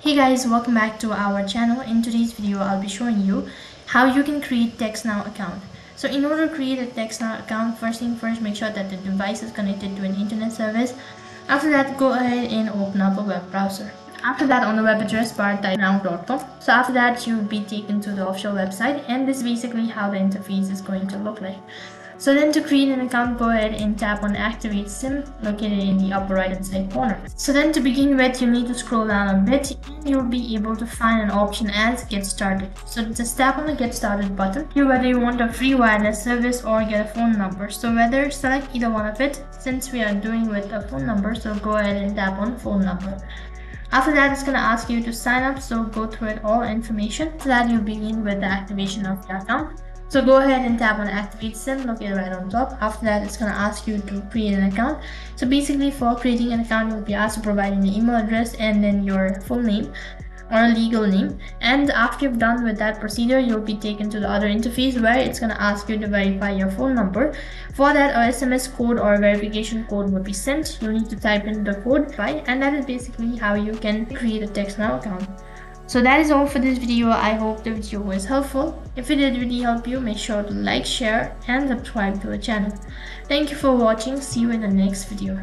Hey guys, welcome back to our channel. In today's video I'll be showing you how you can create TextNow account. So in order to create a TextNow account, first thing first, make sure that the device is connected to an internet service. After that, go ahead and open up a web browser. After that, on the web address bar, type now.com. So after that, you'll be taken to the official website, and this is basically how the interface is going to look like. So then to create an account, go ahead and tap on activate SIM located in the upper right hand side corner. So then to begin with, you need to scroll down a bit and you'll be able to find an option as get started. So just tap on the get started button. Here whether you want a free wireless service or get a phone number. So whether select either one of it, since we are doing with a phone number, so go ahead and tap on phone number. After that, it's going to ask you to sign up, so go through it all information. After that, you begin with the activation of your account. So go ahead and tap on activate SIM located right on top. After that, it's going to ask you to create an account. So basically for creating an account, you'll be asked to provide an email address and then your full name or legal name. And after you've done with that procedure, you'll be taken to the other interface where it's going to ask you to verify your phone number. For that, a SMS code or verification code will be sent. You'll need to type in the code, and that is basically how you can create a TextNow account. So that is all for this video. I hope the video was helpful. If it did really help you, make sure to like, share, and subscribe to our channel. Thank you for watching. See you in the next video.